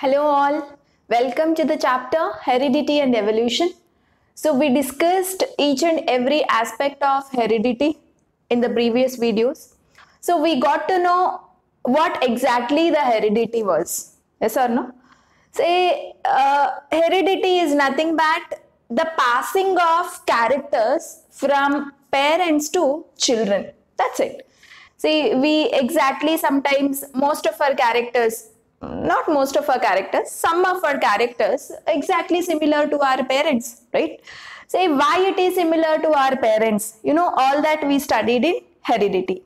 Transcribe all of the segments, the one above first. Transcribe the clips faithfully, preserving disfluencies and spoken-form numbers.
Hello all, welcome to the chapter Heredity and Evolution. So we discussed each and every aspect of heredity in the previous videos. So we got to know what exactly the heredity was. Yes or no? Say uh, heredity is nothing but the passing of characters from parents to children. That's it. See, we exactly sometimes most of our characters Not most of our characters, some of our characters exactly similar to our parents, right? Say why it is similar to our parents, you know, all that we studied in heredity.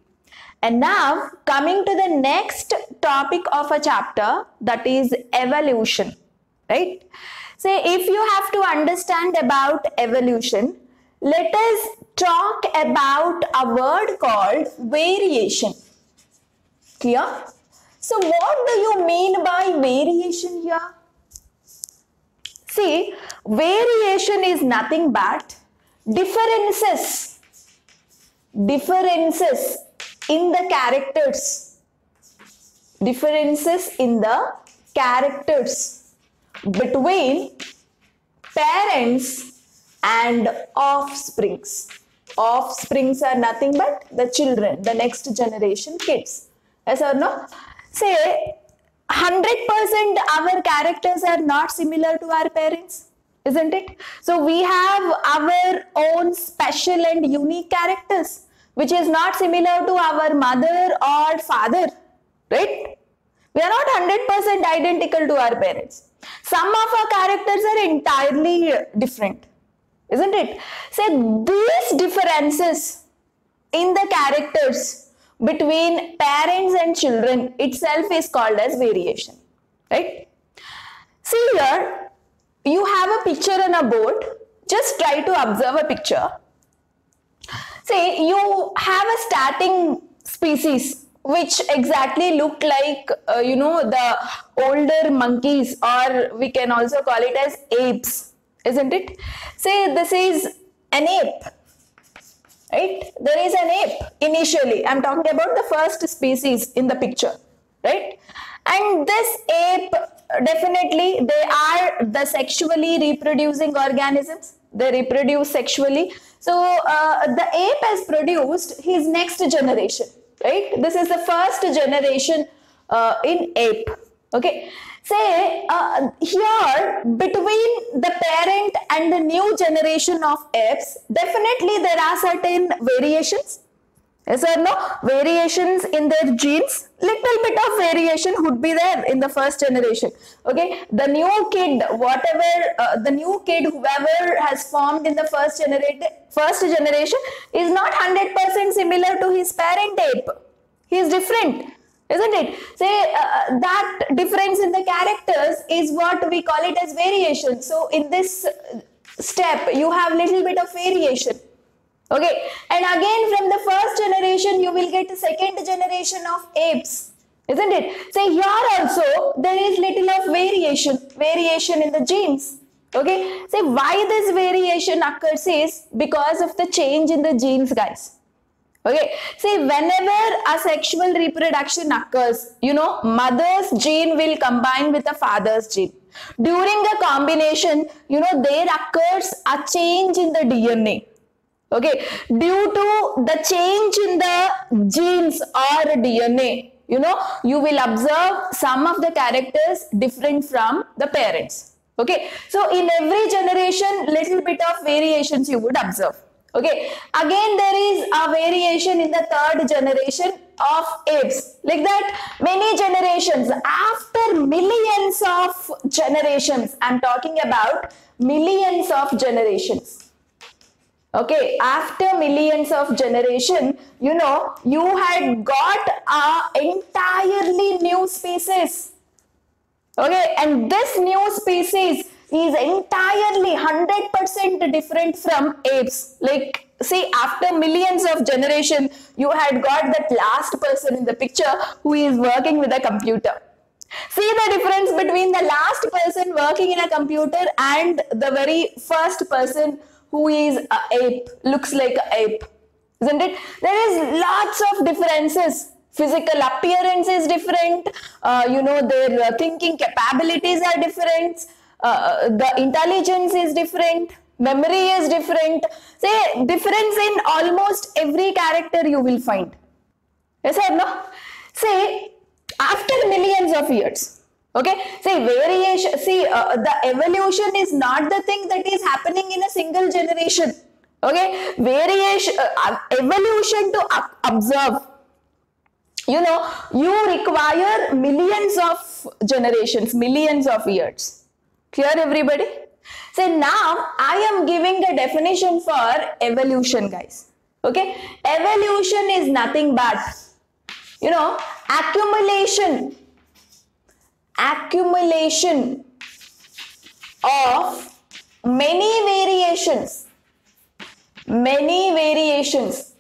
And now coming to the next topic of a chapter, that is evolution, right? Say if you have to understand about evolution, let us talk about a word called variation. Clear? So what do you mean by variation here? See, variation is nothing but differences, differences in the characters, differences in the characters between parents and offsprings. Offsprings are nothing but the children, the next generation kids. Yes or no? Say one hundred percent our characters are not similar to our parents, isn't it? So we have our own special and unique characters, which is not similar to our mother or father, right? We are not one hundred percent identical to our parents. Some of our characters are entirely different, isn't it? Say these differences in the characters between parents and children itself is called as variation, right? See here, you have a picture on a board. Just try to observe a picture. Say you have a starting species which exactly look like, uh, you know, the older monkeys, or we can also call it as apes, isn't it? Say this is an ape. Right? There is an ape initially. I'm talking about the first species in the picture, right? And this ape, definitely they are the sexually reproducing organisms. They reproduce sexually. So uh, the ape has produced his next generation, right? This is the first generation uh, in ape, okay? Say uh, here between the parent and the new generation of apes, definitely there are certain variations. Yes or no? Variations in their genes. Little bit of variation would be there in the first generation. Okay, the new kid, whatever uh, the new kid, whoever has formed in the first generation, first generation is not one hundred percent similar to his parent ape. He is different. Isn't it? Say uh, that difference in the characters is what we call it as variation. So in this step, you have little bit of variation. Okay. And again, from the first generation, you will get the second generation of apes. Isn't it? Say here also, there is little of variation, variation in the genes. Okay. Say why this variation occurs is because of the change in the genes, guys. Okay, see, whenever a sexual reproduction occurs, you know, mother's gene will combine with the father's gene. During the combination, you know, there occurs a change in the D N A. Okay, due to the change in the genes or D N A, you know, you will observe some of the characters different from the parents. Okay, so in every generation, little bit of variations you would observe. Okay, again there is a variation in the third generation of apes. Like that, many generations, after millions of generations, I'm talking about millions of generations. Okay, after millions of generation, you know, you had got an entirely new species. Okay, and this new species is entirely one hundred percent different from apes. Like, see, after millions of generation, you had got that last person in the picture who is working with a computer. See the difference between the last person working in a computer and the very first person who is an ape, looks like an ape, isn't it? There is lots of differences physical appearance is different, uh, you know, their uh, thinking capabilities are different, uh, the intelligence is different, memory is different. Say difference in almost every character you will find. Yes or no? Say after millions of years, okay, see variation, see uh, the evolution is not the thing that is happening in a single generation. Okay, variation, uh, evolution to observe, you know, you require millions of generations, millions of years. Clear everybody? So now I am giving the definition for evolution, guys. Okay, evolution is nothing but, you know, accumulation, accumulation of many variations. Many variations,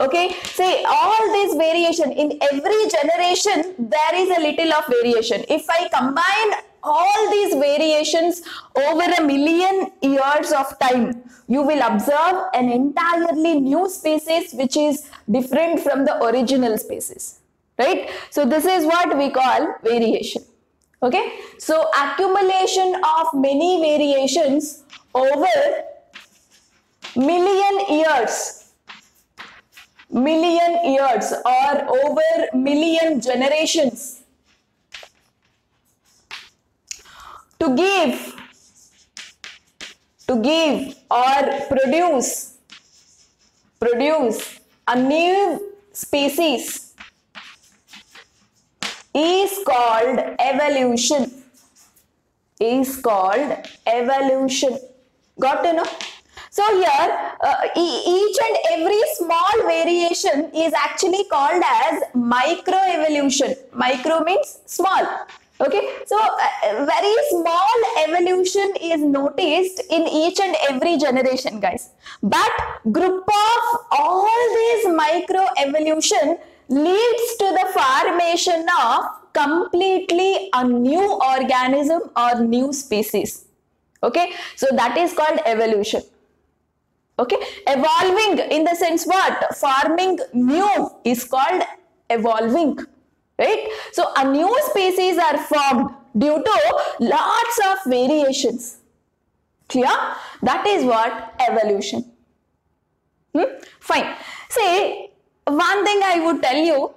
okay. Say all this variation, in every generation there is a little of variation. If I combine all these variations over a million years of time, you will observe an entirely new species which is different from the original species, right? So this is what we call variation, okay. So accumulation of many variations over million years, million years or over million generations to give, to give or produce, produce a new species is called evolution, is called evolution. Got to know? So here uh, each and every small variation is actually called as microevolution. Micro means small, okay. So uh, very small evolution is noticed in each and every generation, guys. But group of all these microevolution leads to the formation of completely a new organism or new species, okay. So that is called evolution. Okay, evolving in the sense what? Forming new is called evolving, right? So a new species are formed due to lots of variations. Clear? That is what evolution. Hmm? Fine. Say one thing I would tell you.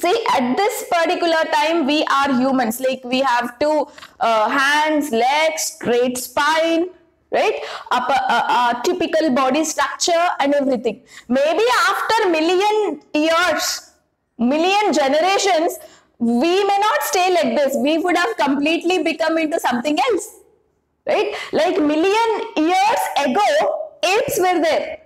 See, at this particular time we are humans. Like we have two uh, hands, legs, straight spine, right? Up a, a, a typical body structure and everything. Maybe after million years, million generations, we may not stay like this. We would have completely become into something else, right? Like million years ago, apes were there.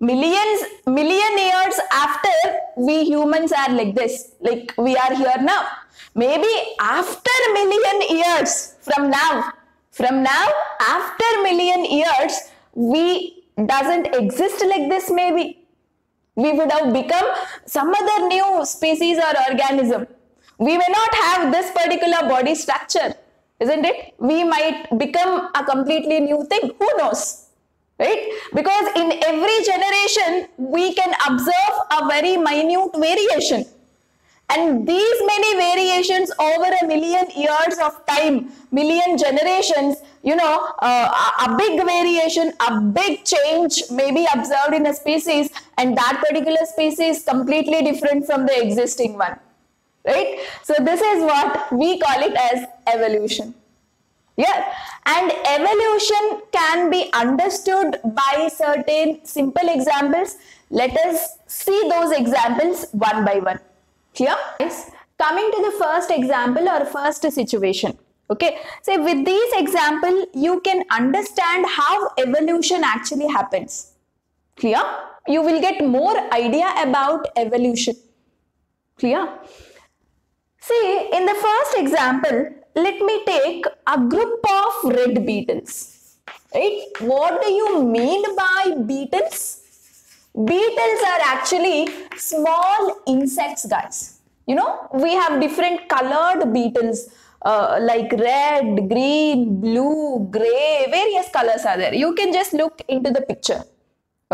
Millions, million years after, we humans are like this. Like we are here now. Maybe after million years from now, From now, after million years, we doesn't exist like this maybe. We would have become some other new species or organism. We may not have this particular body structure, isn't it? We might become a completely new thing. Who knows, right? Because in every generation, we can observe a very minute variation. And these many variations over a million years of time, million generations, you know, uh, a big variation, a big change may be observed in a species, and that particular species is completely different from the existing one, right? So this is what we call it as evolution. Yeah, and evolution can be understood by certain simple examples. Let us see those examples one by one. Clear? Yes. Coming to the first example or first situation, okay. So with these example, you can understand how evolution actually happens. Clear? You will get more idea about evolution. Clear? See, in the first example, let me take a group of red beetles. Right? What do you mean by beetles? Beetles are actually small insects, guys. You know, we have different colored beetles uh, like red, green, blue, gray, various colors are there. You can just look into the picture.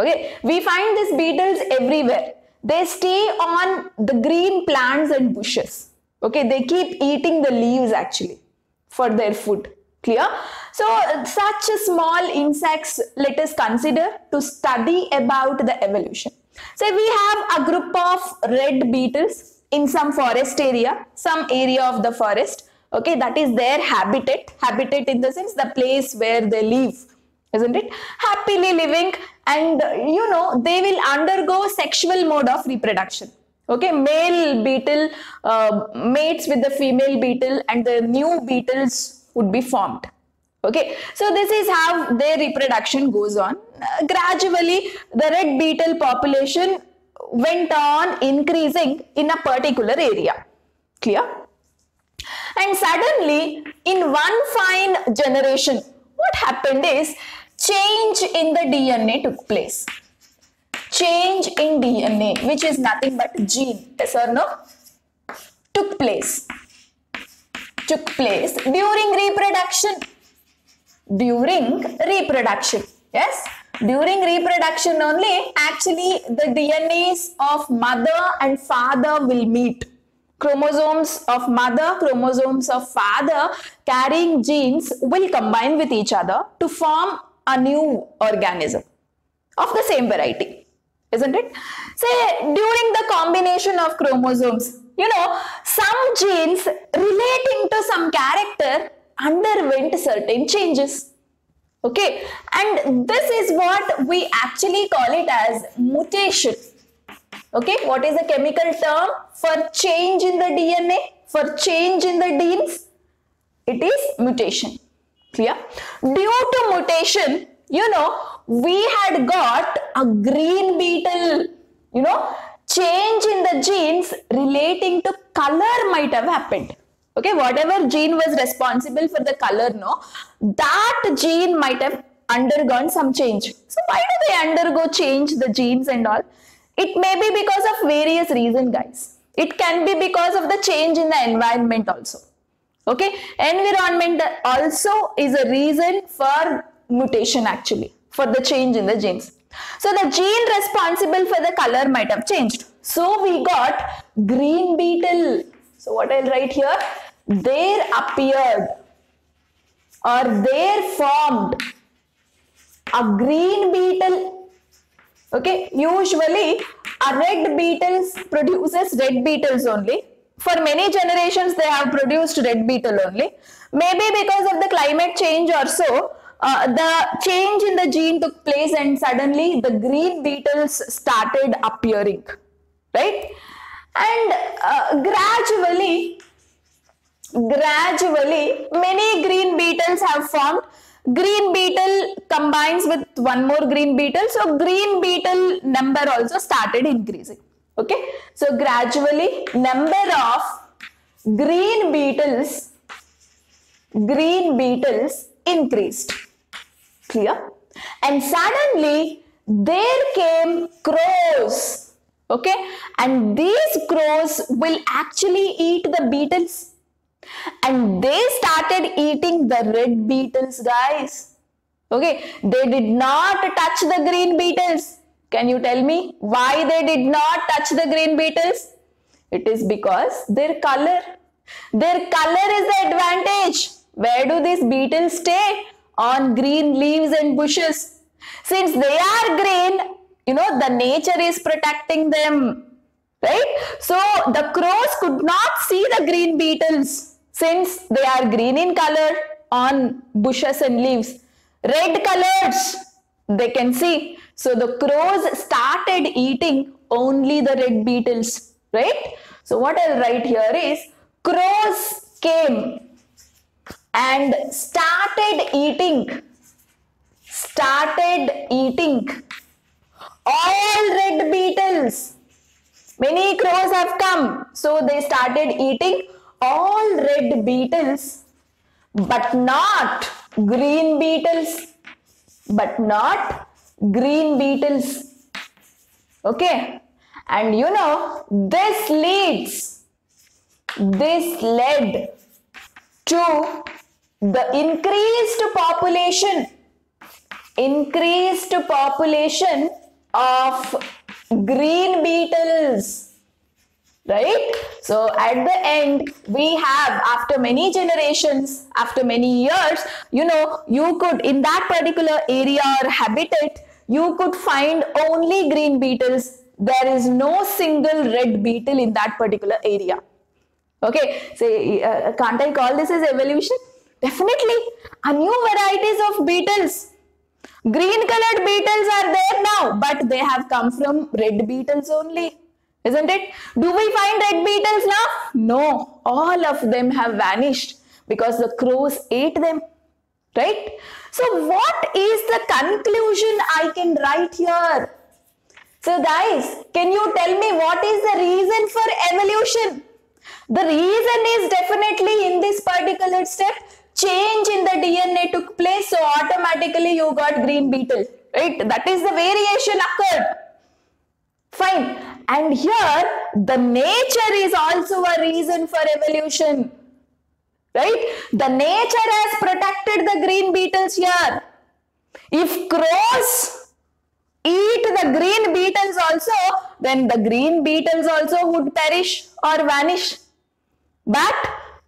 Okay, we find these beetles everywhere. They stay on the green plants and bushes. Okay, they keep eating the leaves actually for their food. Clear? So such small insects let us consider to study about the evolution. Say we have a group of red beetles in some forest area, some area of the forest. Okay, that is their habitat. Habitat in the sense the place where they live, isn't it? Happily living, and you know they will undergo sexual mode of reproduction. Okay, male beetle uh, mates with the female beetle, and the new beetles would be formed. Okay, so this is how their reproduction goes on. Uh, gradually, the red beetle population went on increasing in a particular area. Clear? And suddenly, in one fine generation, what happened is change in the D N A took place. Change in D N A, which is nothing but gene, yes or no, took place. Took place during reproduction. During reproduction, yes. During reproduction only, actually, the D N As of mother and father will meet. Chromosomes of mother, chromosomes of father carrying genes will combine with each other to form a new organism of the same variety, isn't it? Say, during the combination of chromosomes, you know, some genes relating to some character underwent certain changes. Okay, and this is what we actually call it as mutation. Okay, what is the chemical term for change in the D N A, for change in the genes? It is mutation. Clear? Due to mutation, you know, we had got a green beetle, you know, change in the genes relating to color might have happened. Okay, whatever gene was responsible for the color, no, that gene might have undergone some change. So why do they undergo change, the genes and all? It may be because of various reasons, guys. It can be because of the change in the environment also. Okay, environment also is a reason for mutation actually, for the change in the genes. So the gene responsible for the color might have changed. So we got green beetle. So what I'll write here, there appeared or there formed a green beetle. Okay, usually a red beetle produces red beetles only. For many generations they have produced red beetle only. Maybe because of the climate change or so, uh, the change in the gene took place and suddenly the green beetles started appearing, right? And uh, gradually, gradually many green beetles have formed. Green beetle combines with one more green beetle, so green beetle number also started increasing. Okay, so gradually number of green beetles, green beetles increased. Clear? And suddenly there came crows. Okay, and these crows will actually eat the beetles. And they started eating the red beetles, guys. Okay, they did not touch the green beetles. Can you tell me why they did not touch the green beetles? It is because their color. Their color is the advantage. Where do these beetles stay? On green leaves and bushes. Since they are green, you know, the nature is protecting them. Right? So the crows could not see the green beetles. Since they are green in color on bushes and leaves, red colors they can see. So the crows started eating only the red beetles, right? So what I'll write here is crows came and started eating, started eating all red beetles. Many crows have come, so they started eating all red beetles, but not green beetles, but not green beetles. Okay, and you know, this leads, this led to the increased population, increased population of green beetles, right? So at the end, we have, after many generations, after many years, you know, you could, in that particular area or habitat, you could find only green beetles. There is no single red beetle in that particular area. Okay, so uh, can't I call this as evolution? Definitely. A new varieties of beetles, green colored beetles are there now, but they have come from red beetles only, isn't it? Do we find red beetles now? No, all of them have vanished because the crows ate them, right? So what is the conclusion I can write here? So guys, can you tell me what is the reason for evolution? The reason is definitely in this particular step, change in the D N A took place, so automatically you got green beetle, right? That is the variation occurred. Fine. And here, the nature is also a reason for evolution, right? The nature has protected the green beetles here. If crows eat the green beetles also, then the green beetles also would perish or vanish. But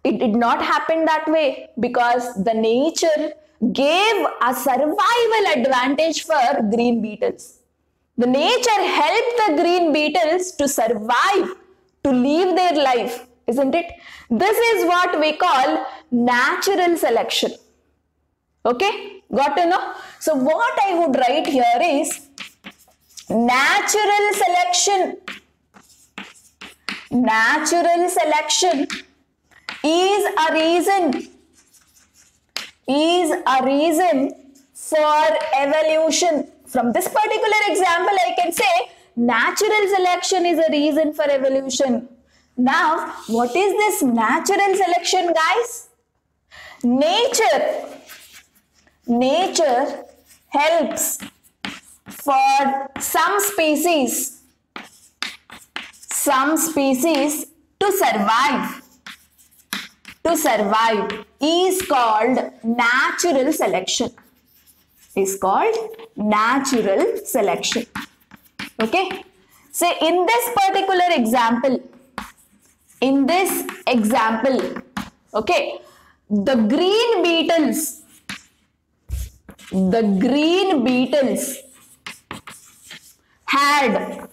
it did not happen that way because the nature gave a survival advantage for green beetles. The nature helped the green beetles to survive, to live their life, isn't it? This is what we call natural selection. Okay, got to know? So what I would write here is natural selection. Natural selection is a reason, is a reason for evolution. From this particular example, I can say natural selection is a reason for evolution. Now, what is this natural selection, guys? Nature, nature helps for some species, some species to survive, to survive is called natural selection. Is called natural selection. Okay, so in this particular example, in this example, okay, the green beetles, the green beetles had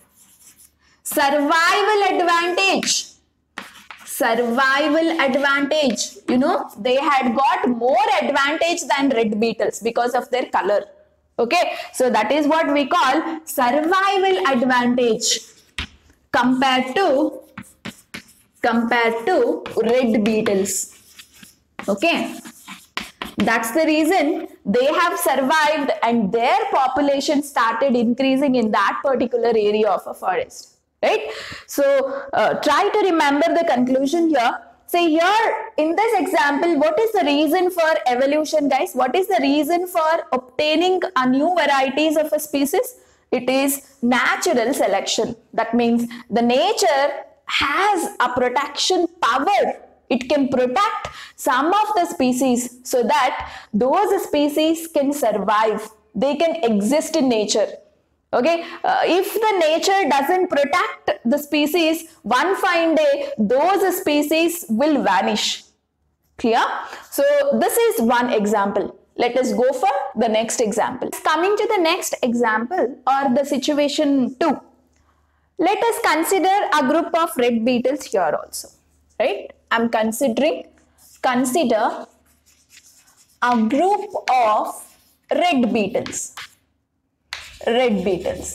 survival advantage, survival advantage, you know, they had got more advantage than red beetles because of their color. Okay, so that is what we call survival advantage compared to compared to red beetles. Okay, that's the reason they have survived and their population started increasing in that particular area of a forest. Right? So uh, try to remember the conclusion here. Say here in this example, what is the reason for evolution, guys? What is the reason for obtaining a new varieties of a species? It is natural selection. That means the nature has a protection power. It can protect some of the species so that those species can survive. They can exist in nature. Okay, uh, if the nature doesn't protect the species, one fine day, those species will vanish. Clear? So this is one example. Let us go for the next example. Coming to the next example or the situation two. Let us consider a group of red beetles here also. Right? I'm considering, consider a group of red beetles. Red beetles,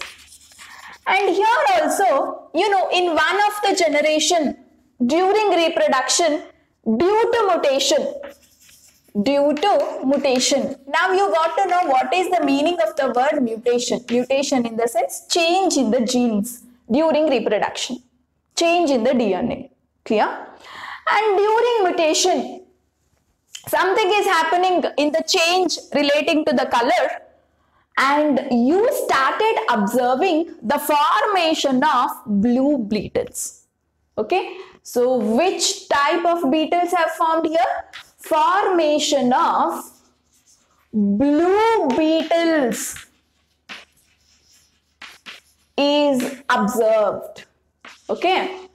and here also, you know, in one of the generation during reproduction, due to mutation, due to mutation. Now you got to know what is the meaning of the word mutation. Mutation in the sense change in the genes during reproduction, change in the D N A. Clear? And during mutation, something is happening in the change relating to the color. And you started observing the formation of blue beetles. Okay, so which type of beetles have formed here? Formation of blue beetles. is observed. Okay,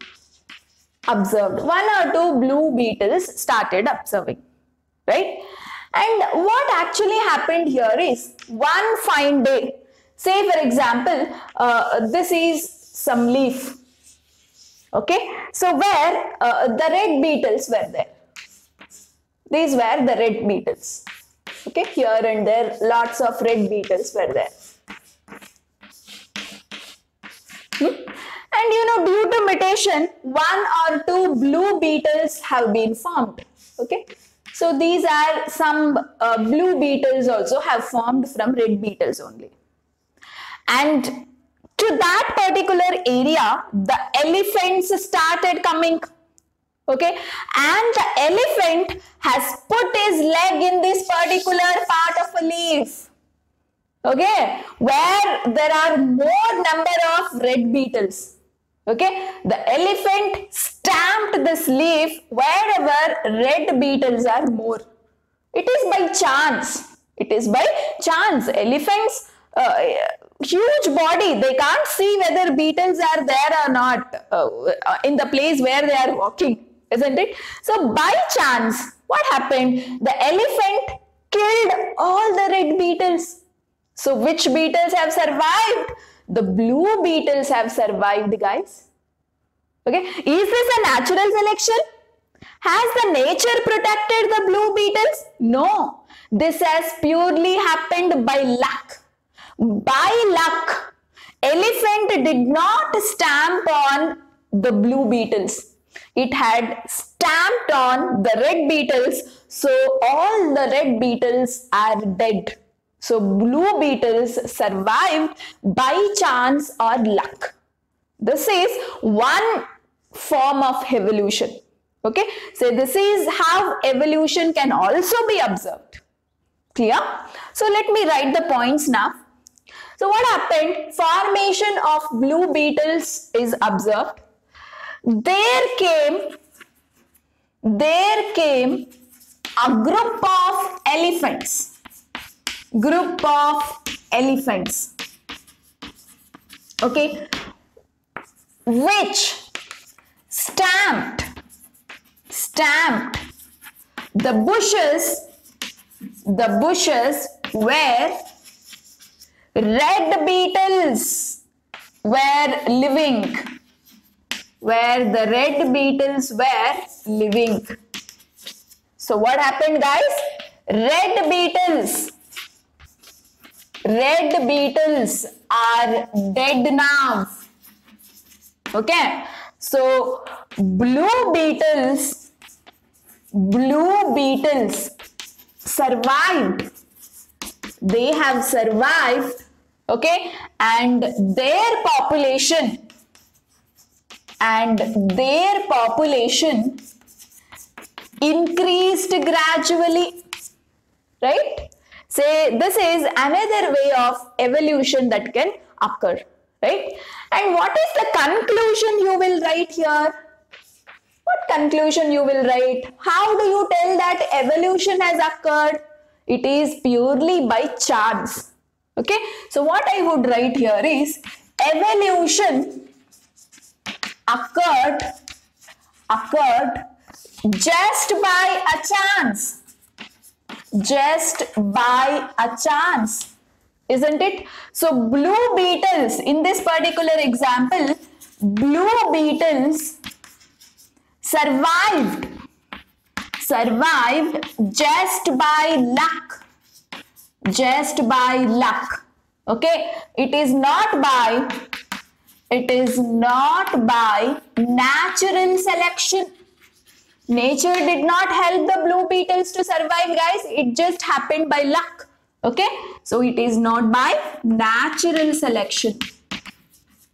observed. One or two blue beetles started observing, right? And what actually happened here is, one fine day, say for example, uh, this is some leaf. Okay, so where uh, the red beetles were there. These were the red beetles. Okay, here and there, lots of red beetles were there. Hmm? And you know, due to mutation, one or two blue beetles have been formed. Okay, so these are some uh, blue beetles also have formed from red beetles only. And to that particular area, the elephants started coming. Okay, and the elephant has put his leg in this particular part of a leaf. Okay, where there are more number of red beetles. Okay, the elephant stamped this leaf wherever red beetles are more. It is by chance. It is by chance. Elephants, uh, huge body, they can't see whether beetles are there or not uh, in the place where they are walking. Isn't it? So by chance, what happened? The elephant killed all the red beetles. So which beetles have survived? The blue beetles have survived, guys. Okay. Is this a natural selection? Has the nature protected the blue beetles? No. This has purely happened by luck. By luck, elephant did not stamp on the blue beetles. It had stamped on the red beetles, so all the red beetles are dead. So blue beetles survived by chance or luck. This is one form of evolution. Okay, so this is how evolution can also be observed. Clear? So let me write the points now. So what happened? Formation of blue beetles is observed. There came, there came a group of elephants, group of elephants, okay, which stamped, stamped the bushes, the bushes where red beetles were living. Where the red beetles were living. So what happened, guys? Red beetles. Red beetles are dead now. Okay. So blue beetles, blue beetles survived. They have survived. Okay. And their population and their population increased gradually, right? Say this is another way of evolution that can occur, right? And what is the conclusion you will write here? What conclusion you will write? How do you tell that evolution has occurred? It is purely by chance, okay? So what I would write here is evolution occurred occurred just by a chance, just by a chance, isn't it? So blue beetles in this particular example, blue beetles survived survived just by luck, just by luck. Okay, it is not by It is not by natural selection. Nature did not help the blue beetles to survive, guys. It just happened by luck. Okay. So it is not by natural selection.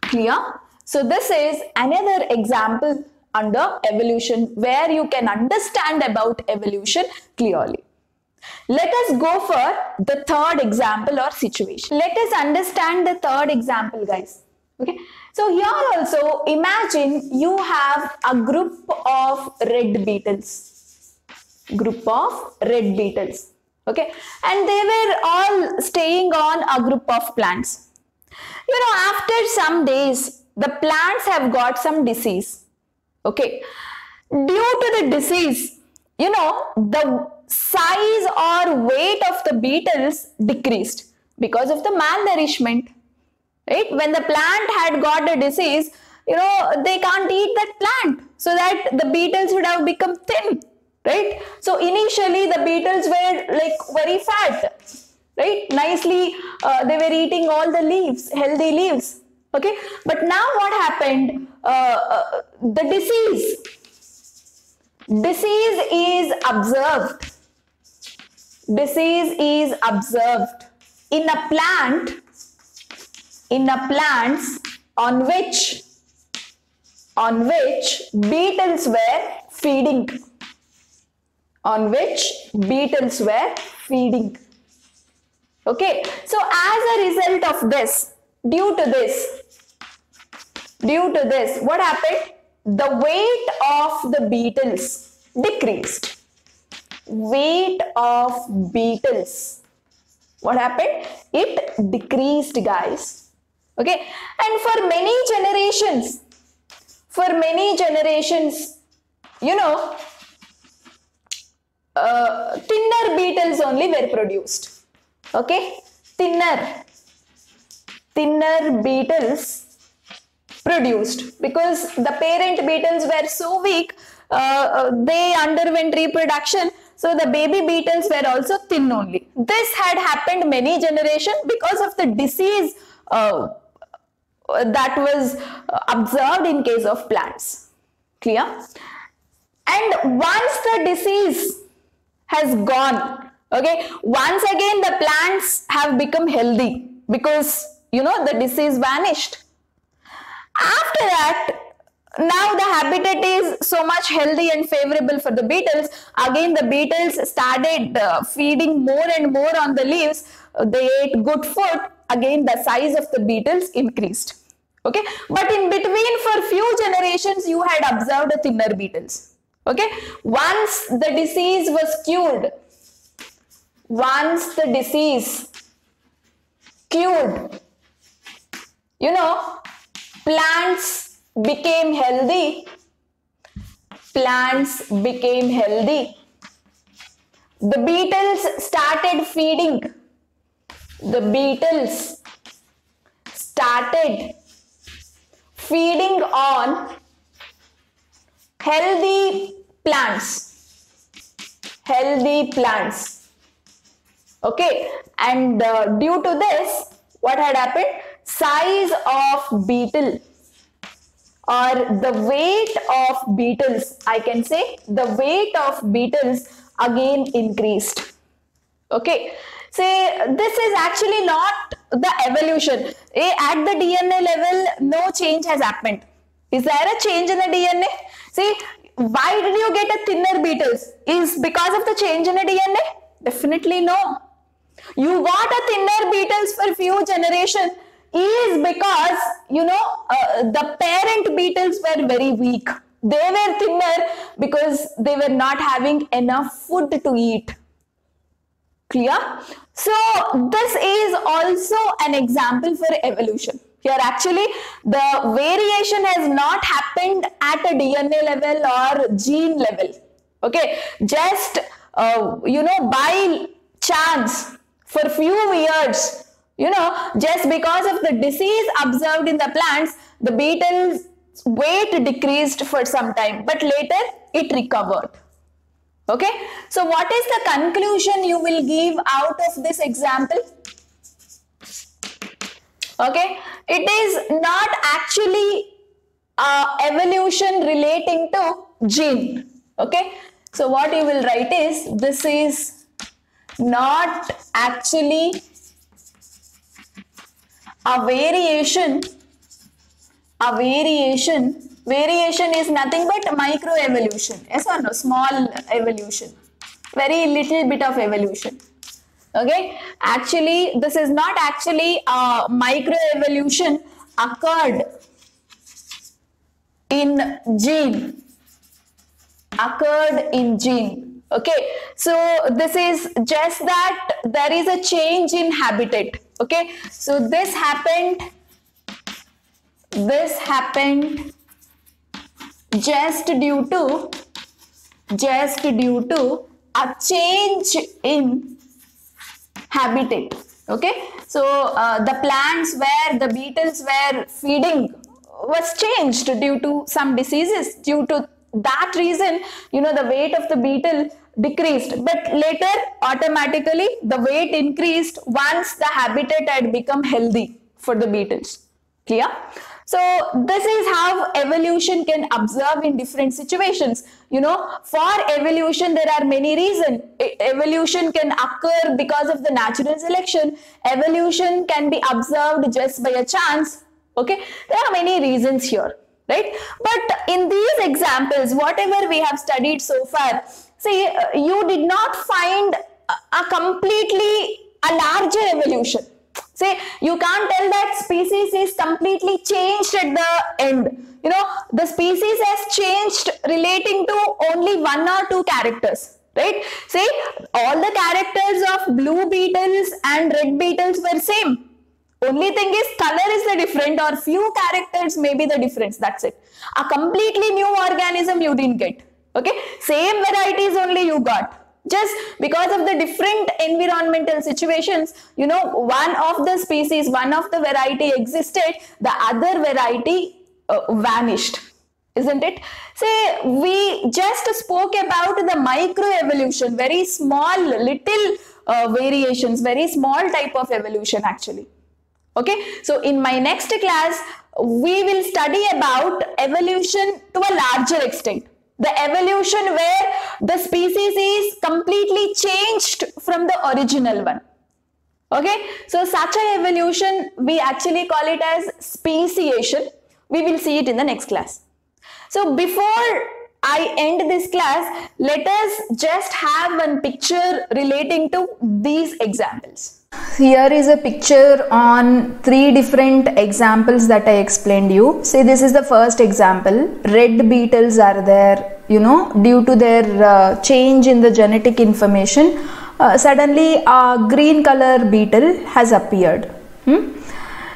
Clear? So this is another example under evolution where you can understand about evolution clearly. Let us go for the third example or situation. Let us understand the third example, guys. Okay, so here also imagine you have a group of red beetles, group of red beetles, okay, and they were all staying on a group of plants. You know, after some days, the plants have got some disease. Okay. Due to the disease, you know, the size or weight of the beetles decreased because of the malnourishment. Right? When the plant had got a disease, you know, they can't eat that plant. So that the beetles would have become thin. Right? So initially the beetles were like very fat. Right? Nicely, uh, they were eating all the leaves, healthy leaves. Okay? But now what happened? Uh, uh, the disease. Disease is observed. Disease is observed in a plant, in a plants on which, on which beetles were feeding. On which beetles were feeding. Okay, so as a result of this, due to this, due to this, what happened? The weight of the beetles decreased. Weight of beetles. What happened? It decreased, guys. Okay, and for many generations, for many generations, you know, uh, thinner beetles only were produced. Okay, thinner, thinner beetles produced because the parent beetles were so weak, uh, they underwent reproduction. So the baby beetles were also thin only. This had happened many generations because of the disease uh, that was observed in case of plants. Clear? And once the disease has gone, okay, once again the plants have become healthy because, you know, the disease vanished. After that, now the habitat is so much healthy and favorable for the beetles. Again, the beetles started uh, feeding more and more on the leaves. They ate good food. Again, the size of the beetles increased. Okay, but in between for few generations, you had observed thinner beetles. Okay, once the disease was cured, once the disease cured, you know, plants became healthy, plants became healthy, the beetles started feeding, the beetles started feeding on healthy plants, healthy plants. Okay, and uh, due to this, what had happened? Size of beetle or the weight of beetles, I can say the weight of beetles again increased. Okay, say this is actually not the evolution. At the D N A level, no change has happened. Is there a change in the D N A? See, why did you get a thinner beetles? Is because of the change in the D N A? Definitely no. You got a thinner beetles for few generations is because, you know, uh, the parent beetles were very weak. They were thinner because they were not having enough food to eat. Clear? So this is also an example for evolution. Here actually the variation has not happened at a D N A level or gene level. Okay, just uh, you know, by chance, for few years, you know, just because of the disease observed in the plants, the beetle's weight decreased for some time, but later it recovered. Okay, so what is the conclusion you will give out of this example? Okay, it is not actually uh, evolution relating to gene. Okay, so what you will write is this is not actually a variation, a variation, variation is nothing but microevolution, yes or no, small evolution, very little bit of evolution. Okay, actually this is not actually a microevolution occurred in gene, occurred in gene. Okay, so this is just that there is a change in habitat. Okay, so this happened, this happened just due to, just due to a change in habitat. Okay, so uh, the plants where the beetles were feeding was changed due to some diseases. Due to that reason, you know, the weight of the beetle decreased, but later automatically the weight increased once the habitat had become healthy for the beetles. Clear? So this is how evolution can observe in different situations. You know, for evolution there are many reasons. Evolution can occur because of the natural selection. Evolution can be observed just by a chance. Okay, there are many reasons here, right? But in these examples, whatever we have studied so far, see, you did not find a completely a larger evolution. See, you can't tell that species is completely changed at the end. You know, the species has changed relating to only one or two characters, right? See, all the characters of blue beetles and red beetles were same. Only thing is color is the different, or few characters may be the difference. That's it. A completely new organism you didn't get. Okay, same varieties only you got. Just because of the different environmental situations, you know, one of the species, one of the variety existed, the other variety uh, vanished. Isn't it? Say, we just spoke about the microevolution, very small little uh, variations, very small type of evolution actually. Okay, so in my next class, we will study about evolution to a larger extent. The evolution where the species is completely changed from the original one. Okay, so such an evolution, we actually call it as speciation. We will see it in the next class. So before I end this class, let us just have one picture relating to these examples. Here is a picture on three different examples that I explained you. See, this is the first example. Red beetles are there, you know, due to their uh, change in the genetic information, uh, suddenly a green color beetle has appeared. Hmm?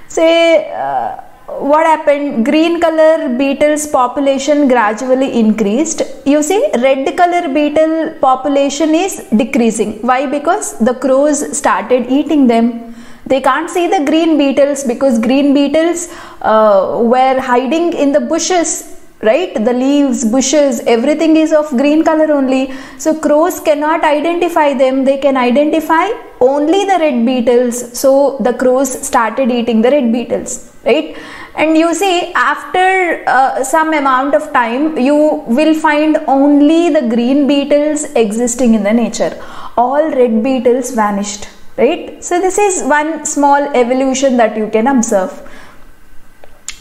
Say, uh, what happened? Green color beetles population gradually increased. You see, red color beetle population is decreasing. Why? Because the crows started eating them. They can't see the green beetles because green beetles uh, were hiding in the bushes, right? The leaves, bushes, everything is of green color only. So crows cannot identify them. They can identify only the red beetles. So the crows started eating the red beetles, right? And you see, after uh, some amount of time, you will find only the green beetles existing in the nature. All red beetles vanished, right? So this is one small evolution that you can observe.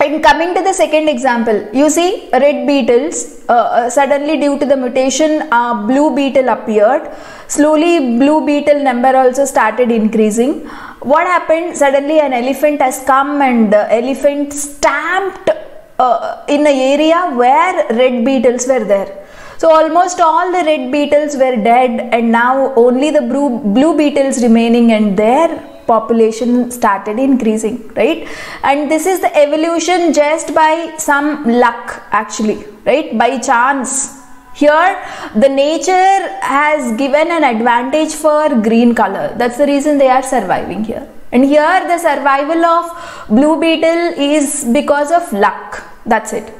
And coming to the second example, you see red beetles, uh, suddenly due to the mutation, uh, blue beetle appeared. Slowly blue beetle number also started increasing. What happened? Suddenly an elephant has come and the elephant stamped uh, in an area where red beetles were there. So almost all the red beetles were dead and now only the blue, blue beetles remaining, and there population started increasing, right? And this is the evolution just by some luck actually, right? By chance. Here the nature has given an advantage for green color. That's the reason they are surviving here. And here the survival of blue beetle is because of luck. That's it.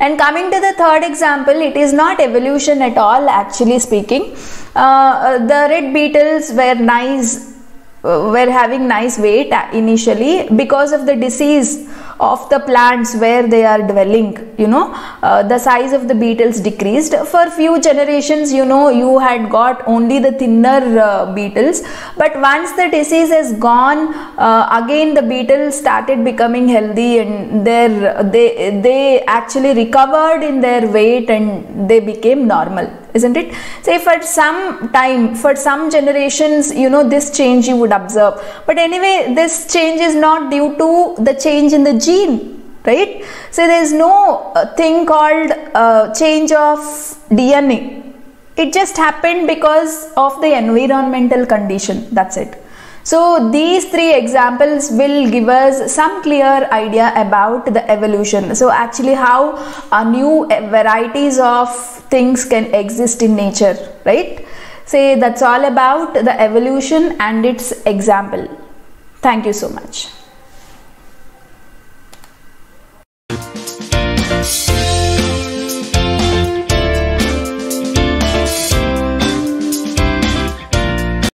And coming to the third example, it is not evolution at all actually speaking. Uh, the red beetles were nice, were having nice weight initially because of the disease of the plants where they are dwelling, you know, uh, the size of the beetles decreased. For few generations, you know, you had got only the thinner uh, beetles, but once the disease has gone, uh, again the beetles started becoming healthy and their, they, they actually recovered in their weight and they became normal. Isn't it? Say for some time, for some generations, you know, this change you would observe. But anyway, this change is not due to the change in the gene, right? So there is no uh, thing called uh, change of D N A. It just happened because of the environmental condition. That's it. So these three examples will give us some clear idea about the evolution. So actually how uh, new varieties of things can exist in nature, right? So that's all about the evolution and its example. Thank you so much.